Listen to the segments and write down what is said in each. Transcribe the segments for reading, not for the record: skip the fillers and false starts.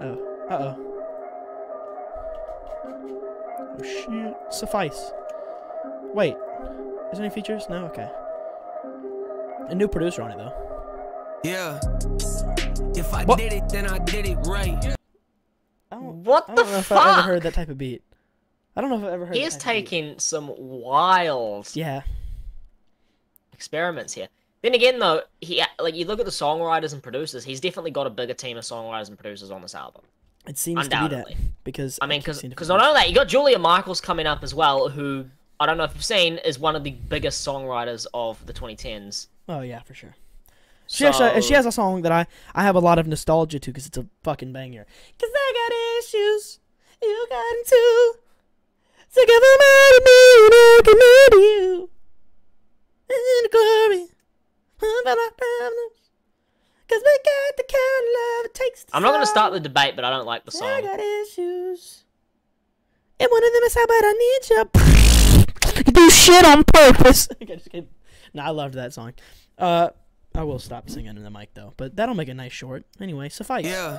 Oh. Uh-oh. Oh, shoot. Suffice. Wait. Is there any features? No? Okay. A new producer on it, though. Yeah. If I did it, then I did it right. I don't know if I've ever heard that type of beat. I don't know if I've ever heard. He is taking some wild experiments here. Then again, though, he like you look at the songwriters and producers. He's definitely got a bigger team of songwriters and producers on this album. It seems to be that, because I mean, because not only that, you got Julia Michaels coming up as well, who I don't know if you've seen is one of the biggest songwriters of the 2010s. Oh yeah, for sure. She has a song that I have a lot of nostalgia to because it's a fucking banger. Cause I got issues, you got them too. So give them out of me, and I commit to you. And glory, about our problems. Cause we got the kind of love it takes to I'm not gonna start the debate, but I don't like the song. I got issues, and one of them is how bad I need you. You do shit on purpose. Okay, just kidding. No, I loved that song. I will stop singing in the mic though, but that'll make a nice short. Anyway, suffice. Yeah.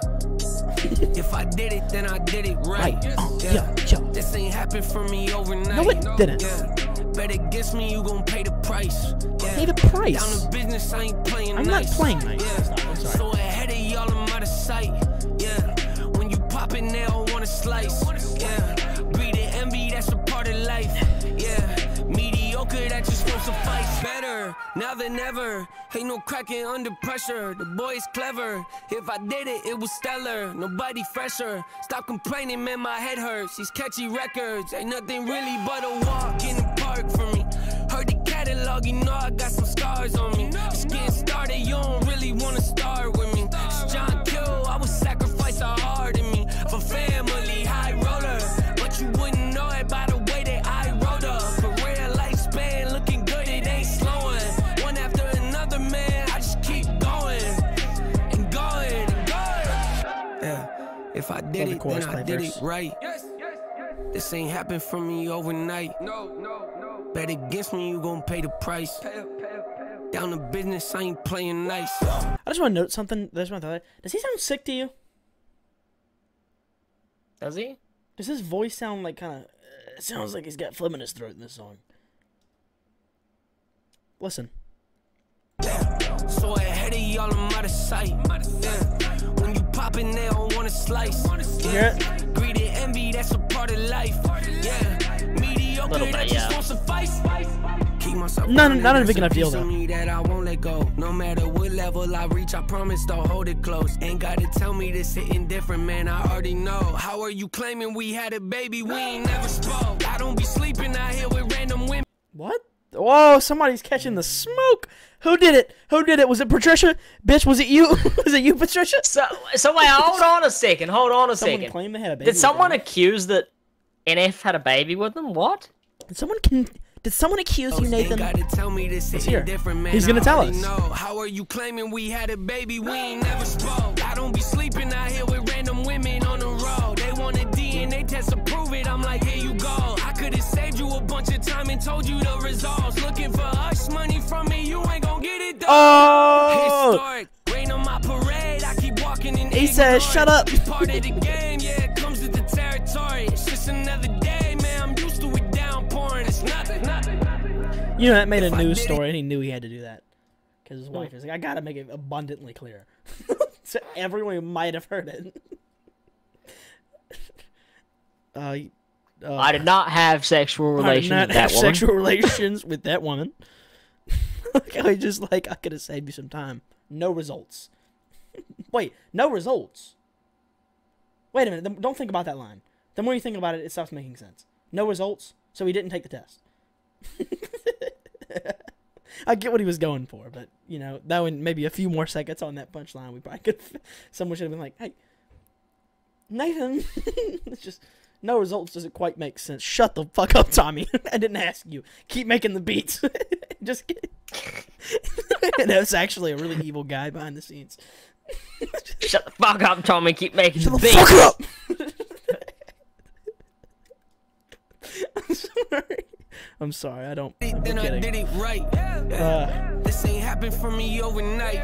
If I did it, then I did it right. Yeah. This ain't happened for me overnight. No, it didn't. Yeah. But it gets me, you gonna pay the price. Yeah. Pay the price. Down to business, I ain't playing nice. I'm not playing nice. Yeah. No, I'm sorry. So ahead of y'all, I'm out of sight. Yeah. When you pop in there, I want a slice. Yeah. Breed the envy, that's a part of life. Yeah. Mediocre, that just won't suffice. Better now than ever. Ain't no cracking under pressure. The boy's clever. If I did it, it was stellar. Nobody fresher. Stop complaining, man, my head hurts. These catchy records ain't nothing really but a walk in the park for me. Heard the catalog, you know I got some scars on me. Just getting started, you don't really want to start with me. It's John Q, I would sacrifice a heart in me for family, high roller. But you wouldn't know it by the way that I rolled up. For real lifespan, looking good, it ain't slowing. One after another, man, I just keep going and going and going. Yeah, if I did it, then I did it right. This ain't happened for me overnight. No. Bet against me, you gonna pay the price. Down to business, I ain't playing nice. I just want to note something. Does he sound sick to you? Does he? Does his voice sound like kind of... It sounds like he's got phlegm in his throat in this song. Listen. So ahead of y'all, I'm out of sight. When you pop in there, I want a slice. You hear it? Greed and envy, that's a part of life. Yeah. Mediocre, that just won't suffice. Not a big enough deal though. I won't let go. No matter what level I reach, I promise I'll hold it close. Ain't gotta tell me this hitting different, man. I already know. How are you claiming we had a baby? We ain't never spoke. I don't be sleeping out here with random women. What? Whoa, somebody's catching the smoke. Who did it? Who did it? Was it Patricia? Bitch, was it you? Was it you, Patricia? So wait, hold on a second. Someone claimed they had a baby. Did someone accuse that NF had a baby with them? What? Did someone accuse you, Nathan? It's here. He's gonna tell us. How are you claiming we had a baby? We ain't never spoke. I don't be sleeping out here with random women on the road. They want a DNA test to prove it. I'm like, here you go. I could have saved you a bunch of time and told you the results. Looking for hush money from me, you ain't gonna get it though. Oh! Historic. Rain on my parade. I keep walking in. He says, shut up. It's part of the game. Yeah, it comes with the territory. It's just another day, man. I'm used to it downpouring. It's nothing. You know, that made a news story, and he knew he had to do that. Because his wife is like, I gotta make it abundantly clear. So everyone who might have heard it. I did not have sexual relations with that woman. I just like, I could have saved you some time. No results. Wait, no results? Wait a minute, don't think about that line. The more you think about it, it stops making sense. No results, so he didn't take the test. I get what he was going for, but, you know, that one, maybe a few more seconds on that punchline, we probably could have, someone should have been like, hey, Nathan, it's just, no results doesn't quite make sense. Shut the fuck up, Tommy. I didn't ask you. Keep making the beats. Just kidding. That was actually a really evil guy behind the scenes. Shut the fuck up, Tommy. Keep making the beats. Shut the fuck up! I'm sorry. I'm sorry, I don't. I'm kidding. This ain't happened for me overnight.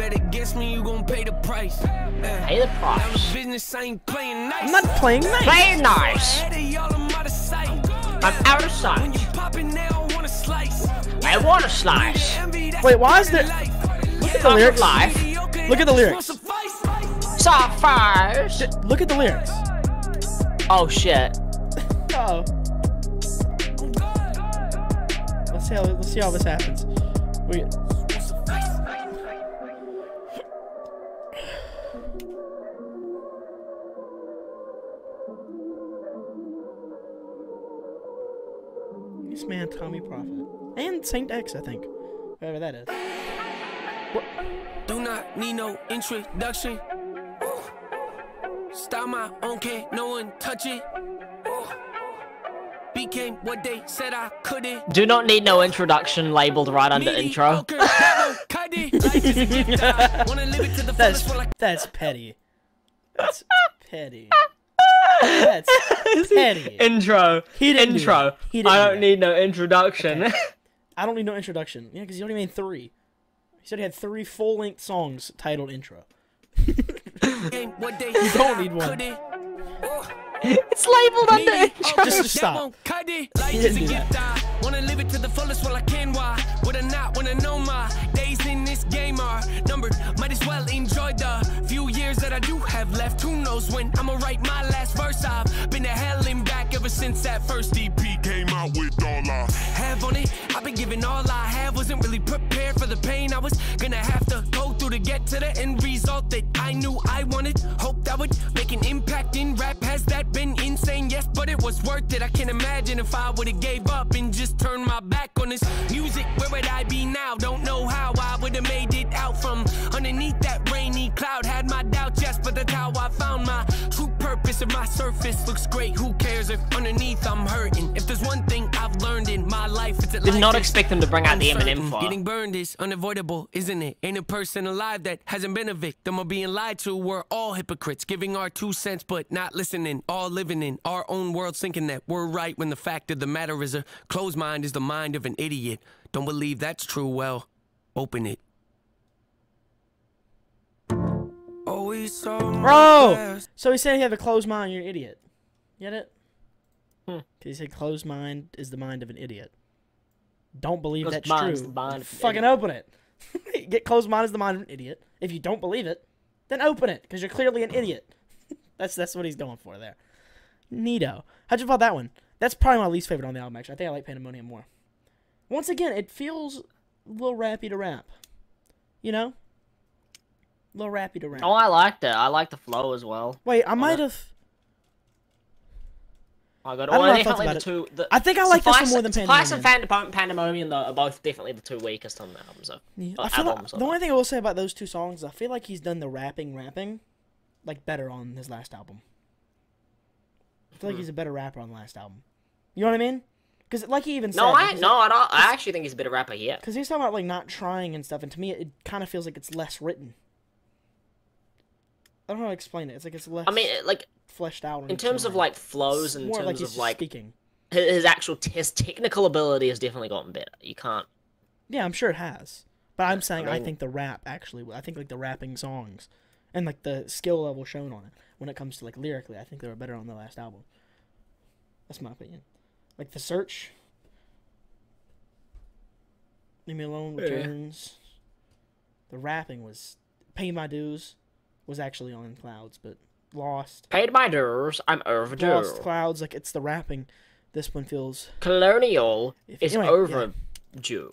bet against me, you gonna pay the price. Pay the price. Business ain't playing nice. I'm not playing nice. Playing nice. I'm out of sight. When you pop in there, I want a slice. I want a slice. Wait, why is there? Look at the lyrics. Look at the lyrics. Sapphires. Look at the lyrics. Oh shit. Oh. Let's see how this happens. We. This man, Tommy Prophet, and Saint X, I think, whatever that is. What? Do not need no introduction. Ooh. Style my own, can't no one touch it. Ooh. Became what they said I couldn't. Do not need no introduction labeled right under intro. That's petty. That's petty. That's petty. Intro. He didn't intro. He didn't need no introduction. Okay. I don't need no introduction. Yeah, because he only made 3. He said he had 3 full-length songs titled intro. You don't need one. It's labeled under intro. Just stop. He didn't do that. Wanna live it to the fullest while I can. Why would I not wanna know my days in this game are numbered? Might as well enjoy the few years that I do have left. Who knows when I'ma write my last verse? I've been to hell and back ever since that first EP came out with all I have on it. I've been giving all I have, wasn't really prepared for the pain I was gonna have to go through to get to the end result that I knew I wanted. Hoped I would make an impact in rap. Has that been insane? Yes, but it was worth it. I can't imagine if I would have gave up and just turn my back on this music. Where would I be now? Don't know how I would have made it out from underneath that rainy cloud. Had my doubts, yes, but that's how I found my true purpose. If my surface looks great, who cares if underneath I'm hurting? If there's one thing I've learned in my life, it's that life did not expect them to bring out the M&M file. Getting burned is unavoidable, isn't it? Ain't a person alive that hasn't been a victim of being lied to. We're all hypocrites, giving our 2 cents but not listening. All living in our own world, thinking that we're right when the fact of the matter is a closed mind is the mind of an idiot. Don't believe that's true? Well, open it. Bro! So he said he had a closed mind, you're an idiot. Get it? Because he said closed mind is the mind of an idiot. Don't believe closed that's true. Fucking open it. Get closed mind is the mind of an idiot. If you don't believe it, then open it, because you're clearly an idiot. That's what he's going for there. Neato. How'd you about that one? That's probably my least favorite on the album, actually. I think I like Pandemonium more. Once again, it feels a little rappy to rap. You know? A little rappy to rap. Oh, I liked it. I liked the flow as well. Wait, I might have... I got all the two... I think I like this one more than Pandemonium. Suffice and Pandemonium, though, are both definitely the 2 weakest on the album. So. Yeah, I feel like, the only thing I will say about those 2 songs is I feel like he's done the rapping, like, better on his last album. I feel like he's a better rapper on the last album. You know what I mean? Because, like he even said... I actually think he's a better rapper here. Because he's talking about, like, not trying and stuff, and to me, it kind of feels like it's less written. I don't know how to explain it. It's like it's less... I mean, like... fleshed out. In terms of, like, flows, in terms of, like... speaking. His actual technical ability has definitely gotten better. You can't... Yeah, I'm sure it has. But I'm saying I think the rap, actually... I think, like, the rapping songs and, like, the skill level shown on it when it comes to, like, lyrically, I think they were better on the last album. That's my opinion. Like, The Search. Leave Me Alone returns. The rapping was... Pay My Dues was actually on Clouds, but Lost. Paid My Dues, I'm overdue. Lost, Clouds, like, it's the rapping. This one feels... Colonial is overdue. Yeah.